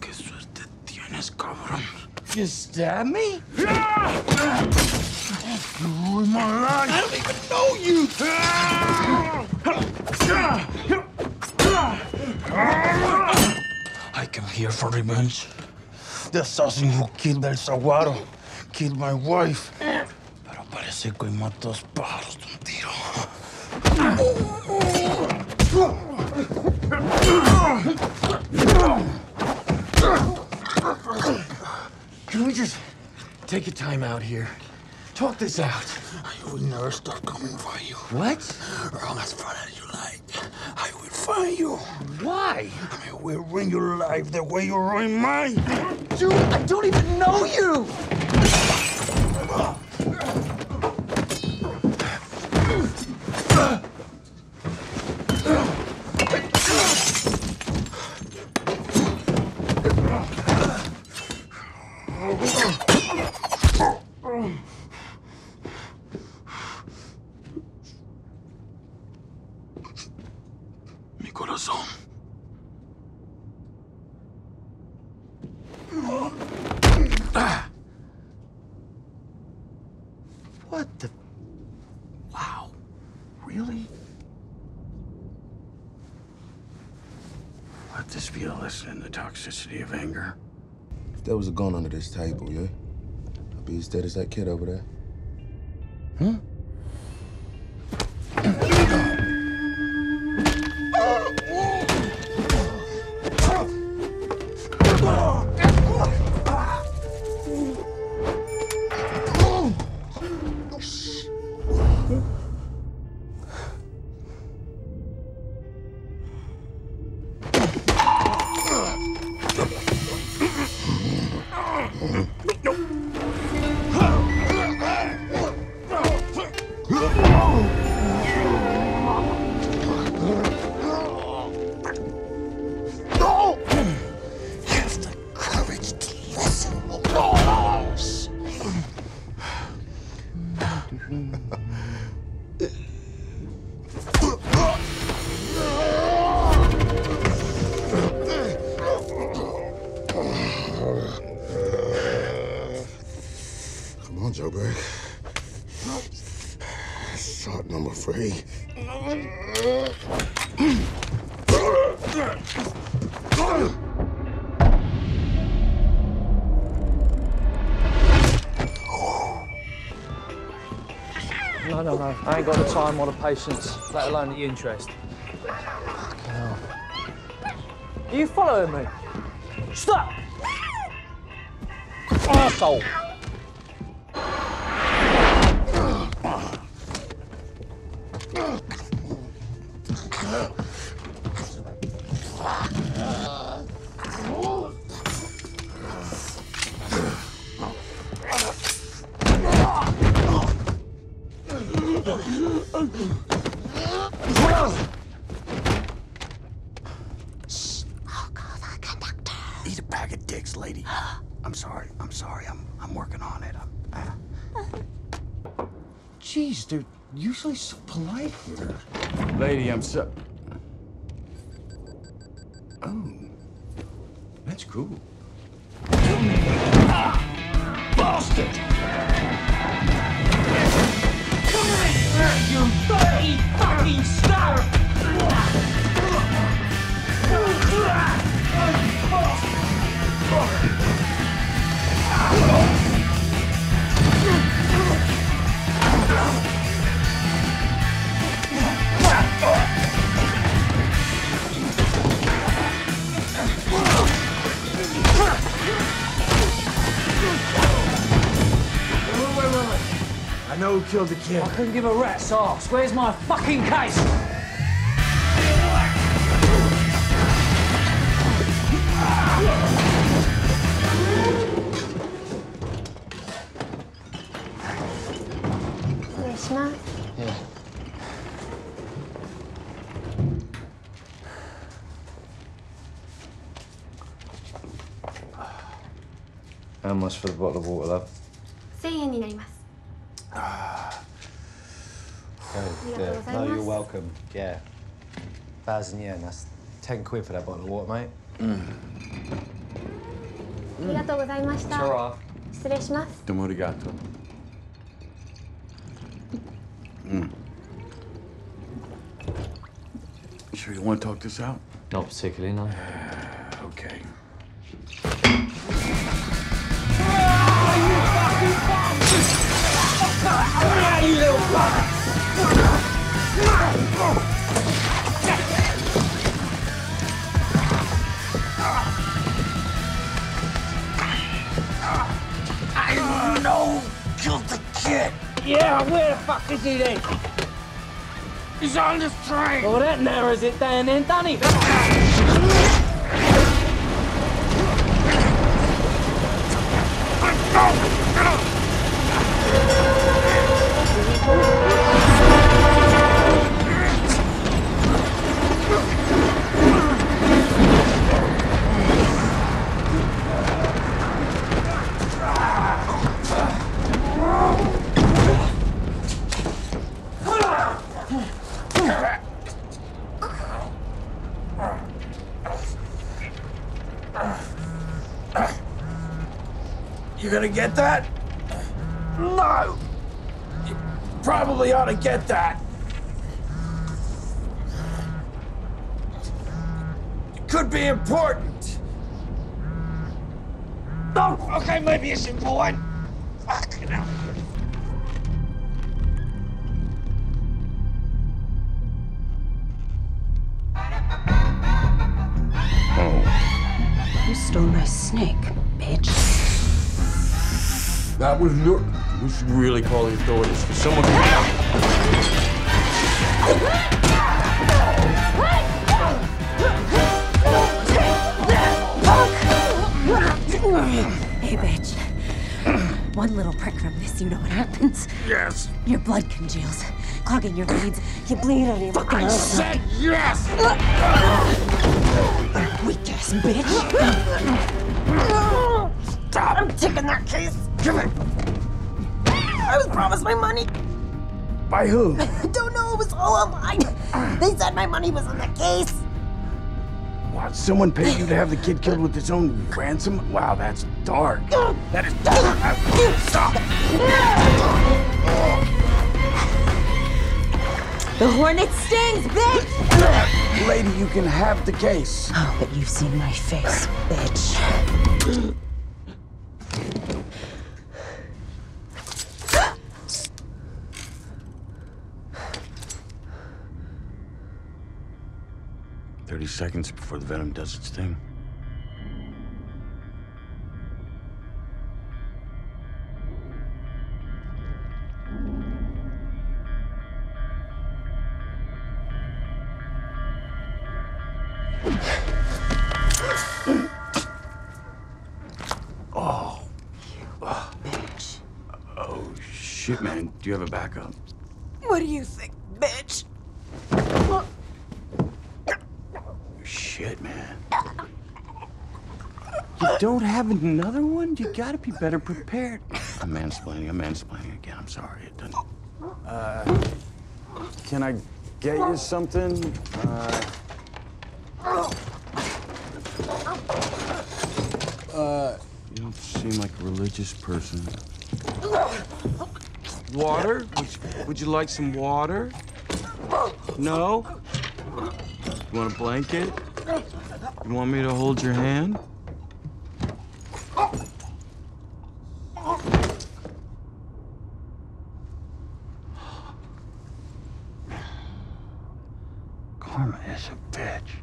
Qué suerte tienes, cabrón. You stab me? Yeah! You ruined my life. I don't even know you. I came here for revenge. The assassin who killed El Saguaro killed my wife. Pero parece que hoy mató dos pájaros de un tiro. Can we just take your time out here? Talk this out. I would never stop coming for you. What? Run as far as you like. I will find you. Why? I will ruin your life the way you ruined mine. Dude, I don't even know you. Mi corazón. What the... Wow. Really? Let this be a lesson in the toxicity of anger. If there was a gun under this table, yeah? I'd be as dead as that kid over there. Huh? Come on, Joe Berg. Shot number 3. No. I ain't got the time or the patience, let alone the interest. Fucking hell. Are you following me? Stop! Arsehole! Shh, I'll call the conductor. He's a bag of dicks, lady. I'm sorry. I'm working on it. Jeez, dude, usually so polite. Lady, I'm so... Oh, that's cool. Bastard! You dirty fucking star! I know who killed the kid. I couldn't give a rat's ass. Where's my fucking case? Krishna? Yeah. How much for the bottle of water, love? 1,000 になります. Oh, yeah. No, you're welcome. Yeah. 1,000 yen, that's 10 quid for that bottle of water, mate. Arigatou gozaimashita. Sure off. Shitsurei shimasu. Domo arigatou. Sure you want to talk this out? Not particularly, no. Okay. You little fuck! I know who killed the kid. Yeah, where the fuck is he then? He's on this train. Well, that narrows it down then, doesn't it? You gonna get that? No! You probably ought to get that. It could be important. No! Okay, maybe it's important. Fucking hell. Oh. You stole my snake, bitch. That was your... We should really call the authorities, because someone... Hey, bitch. One little prick from this, you know what happens? Yes. Your blood congeals, clogging your veins. You bleed out of your fucking... I said yes! Weak-ass bitch. Stop! I'm taking that case. Give it! I was promised my money. By who? I don't know, it was all online. They said my money was in the case. What, someone paid you to have the kid killed with his own ransom? Wow, that's dark. That is dark. Stop! The hornet stings, bitch! Lady, you can have the case. Oh, but you've seen my face, bitch. Seconds before the venom does its thing. Oh. You bitch. Oh, shit, man. Do you have a backup? What do you think, bitch? Shit, man. You don't have another one? You gotta be better prepared. I'm mansplaining again. I'm sorry, it doesn't... Can I get you something? You don't seem like a religious person. Water? Would you like some water? No? You want a blanket? You want me to hold your hand? Karma is a bitch.